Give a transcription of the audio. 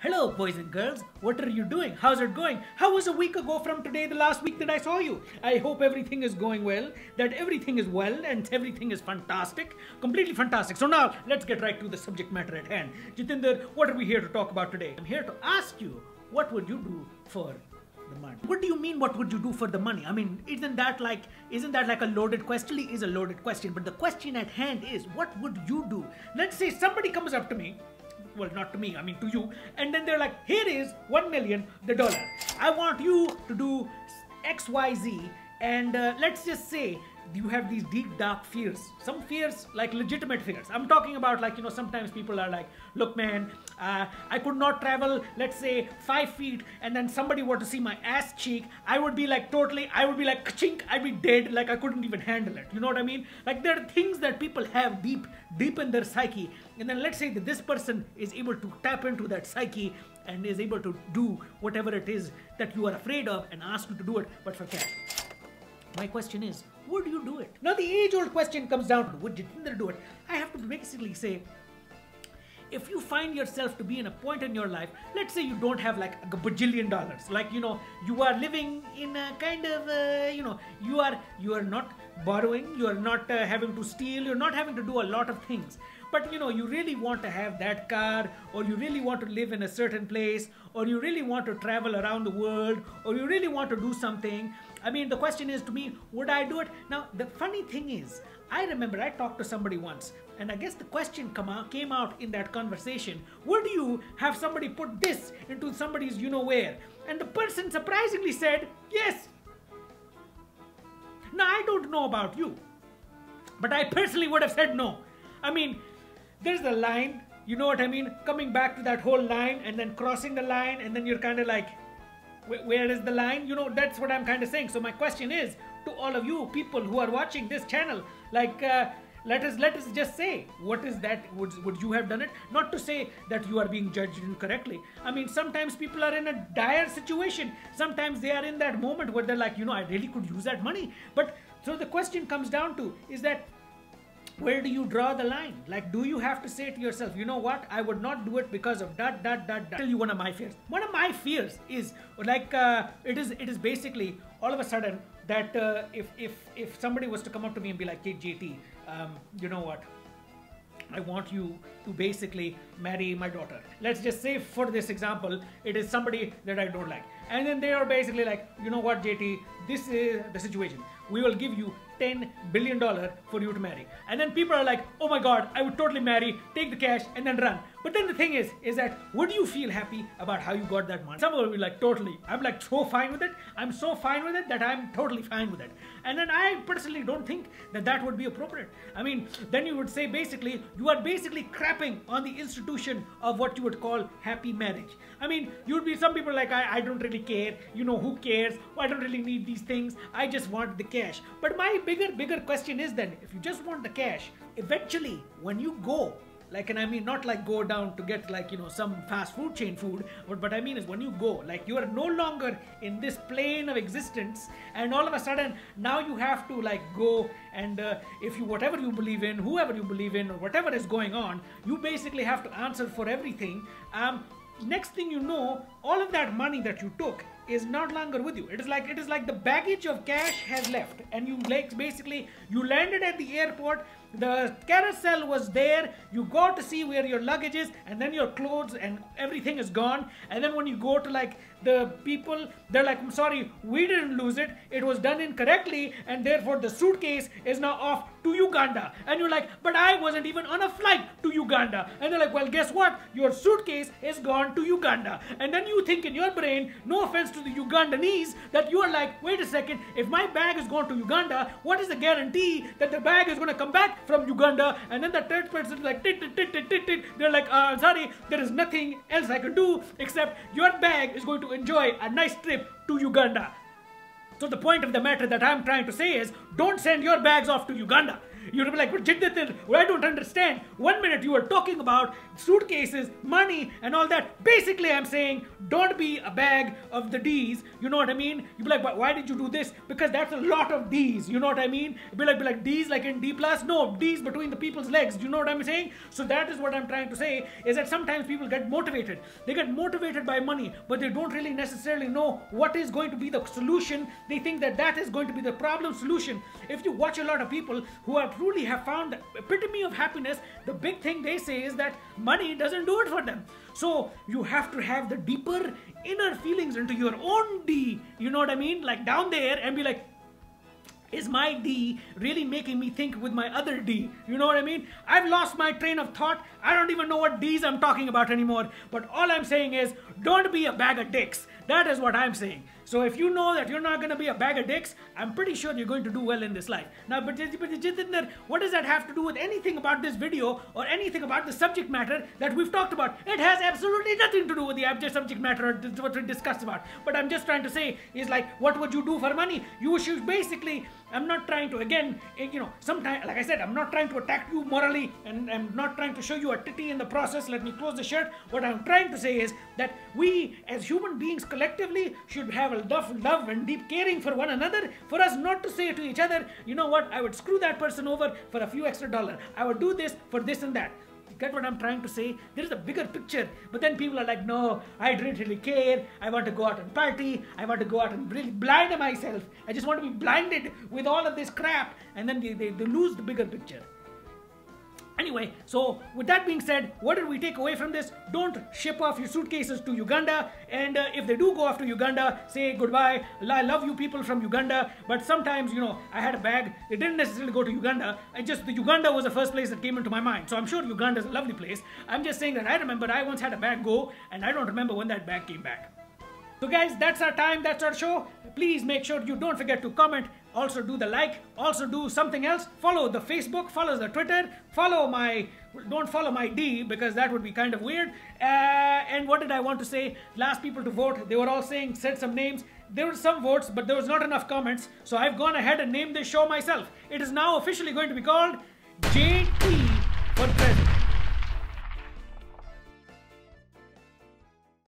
Hello boys and girls, what are you doing? How's it going? How was a week ago from today, the last week that I saw you? I hope everything is going well, that everything is well and everything is fantastic, completely fantastic. So now, let's get right to the subject matter at hand. Jitinder, what are we here to talk about today? I'm here to ask you, what would you do for the money? What do you mean, what would you do for the money? I mean, isn't that like a loaded question? It is a loaded question, but the question at hand is, what would you do? Let's say somebody comes up to me, well, not to me, I mean to you, and then they're like, here is $1 million. I want you to do XYZ, and let's just say you have these deep dark fears, some fears like legitimate fears. I'm talking about, like, you know, sometimes people are like, look man, I could not travel, let's say 5 feet, and then somebody were to see my ass cheek, I would be like chink, I'd be dead, like I couldn't even handle it. You know what I mean? Like, there are things that people have deep in their psyche, and then let's say that this person is able to tap into that psyche and is able to do whatever it is that you are afraid of and ask you to do it, but for cash. My question is, would you do it? Now the age-old question comes down to, would Jitinder do it? I have to basically say, if you find yourself to be in a point in your life, let's say you don't have like a bajillion dollars, like, you know, you are living in a kind of, you know, you are not borrowing, you are not having to steal, you're not having to do a lot of things. But you know, you really want to have that car, or you really want to live in a certain place, or you really want to travel around the world, or you really want to do something. I mean, the question is to me, would I do it? Now, the funny thing is, I remember I talked to somebody once, and I guess the question came out in that conversation, would you have somebody put this into somebody's you know where? And the person surprisingly said, yes. Now, I don't know about you, but I personally would have said no. I mean, there's the line, you know what I mean? Coming back to that whole line and then crossing the line, and then you're kind of like, where is the line? You know, that's what I'm kind of saying. So my question is to all of you people who are watching this channel, like, let us just say, what is that? Would you have done it? Not to say that you are being judged incorrectly. I mean, sometimes people are in a dire situation. Sometimes they are in that moment where they're like, you know, I really could use that money. But so the question comes down to is that, where do you draw the line? Like, do you have to say to yourself, you know what, I would not do it because of that. Tell you one of my fears. One of my fears is like, it is basically all of a sudden that if somebody was to come up to me and be like, hey JT, you know what, I want you to basically marry my daughter. Let's just say for this example, it is somebody that I don't like. And then they are basically like, you know what JT, this is the situation. We will give you $10 billion for you to marry. And then people are like, oh my God, I would totally marry, take the cash and then run. But then the thing is that, would you feel happy about how you got that money? Some will be like, totally. I'm like so fine with it. I'm so fine with it that I'm totally fine with it. And then I personally don't think that that would be appropriate. I mean, then you would say basically, you are basically crapping on the institution of what you would call happy marriage. I mean, you'd be some people like, I don't really care. You know, who cares? I don't really need these things. I just want the cash. But my bigger question is then, if you just want the cash, eventually when you go, like, and I mean not like go down to get like, you know, some fast food chain food, but I mean is when you go, like, you are no longer in this plane of existence, and all of a sudden now you have to like go and if you, whatever you believe in, whoever you believe in, or whatever is going on, you basically have to answer for everything. Next thing you know, all of that money that you took is not longer with you. It is like the baggage of cash has left, and you like basically you landed at the airport, the carousel was there, you got to see where your luggage is, and then your clothes and everything is gone. And then when you go to like the people, they're like, I'm sorry, we didn't lose it, it was done incorrectly, and therefore the suitcase is now off to Uganda. And you're like, but I wasn't even on a flight to Uganda. And they're like, well, guess what, your suitcase is gone to Uganda. And then you think in your brain, no offense to the Ugandanese, that you are like, wait a second, if my bag is gone to Uganda, what is the guarantee that the bag is going to come back from Uganda? And then the third person is like, tit, tit, tit, tit, tit, tit. They're like, I'm sorry, there is nothing else I can do except your bag is going to enjoy a nice trip to Uganda. So the point of the matter that I'm trying to say is, don't send your bags off to Uganda. You would be like, Jitinder, I don't understand. 1 minute you were talking about suitcases, money, and all that. Basically, I'm saying, don't be a bag of the D's. You know what I mean? You'd be like, why did you do this? Because that's a lot of D's. You know what I mean? Be like D's like in D plus? No, D's between the people's legs. Do you know what I'm saying? So that is what I'm trying to say, is that sometimes people get motivated. They get motivated by money, but they don't really necessarily know what is going to be the solution. They think that that is going to be the problem solution. If you watch a lot of people who are truly have found the epitome of happiness, the big thing they say is that money doesn't do it for them. So you have to have the deeper inner feelings into your own D, you know what I mean? Like down there, and be like, is my D really making me think with my other D? You know what I mean? I've lost my train of thought. I don't even know what D's I'm talking about anymore. But all I'm saying is, don't be a bag of dicks. That is what I'm saying. So if you know that you're not going to be a bag of dicks, I'm pretty sure you're going to do well in this life. Now, but Jitinder, what does that have to do with anything about this video or anything about the subject matter that we've talked about? It has absolutely nothing to do with the subject matter or what we discussed about. But I'm just trying to say is like, what would you do for money? You should basically, I'm not trying to, again, you know, sometimes, like I said, I'm not trying to attack you morally, and I'm not trying to show you a titty in the process. Let me close the shirt. What I'm trying to say is that we as human beings collectively should have a love and deep caring for one another, for us not to say to each other, you know what, I would screw that person over for a few extra dollars. I would do this for this and that. You get what I'm trying to say? There is a bigger picture, but then people are like, no, I didn't really care. I want to go out and party. I want to go out and really blind myself. I just want to be blinded with all of this crap, and then they lose the bigger picture. Anyway, so with that being said, what did we take away from this? Don't ship off your suitcases to Uganda. And if they do go off to Uganda, say goodbye. I love you people from Uganda. But sometimes, you know, I had a bag. It didn't necessarily go to Uganda. The Uganda was the first place that came into my mind. So I'm sure Uganda is a lovely place. I'm just saying that I remember I once had a bag go, and I don't remember when that bag came back. So guys, that's our time, that's our show. Please make sure you don't forget to comment. Also do the like, also do something else. Follow the Facebook, follow the Twitter, don't follow my D, because that would be kind of weird. And what did I want to say? Last people to vote, they were all saying, said some names. There were some votes, but there was not enough comments. So I've gone ahead and named this show myself. It is now officially going to be called JT.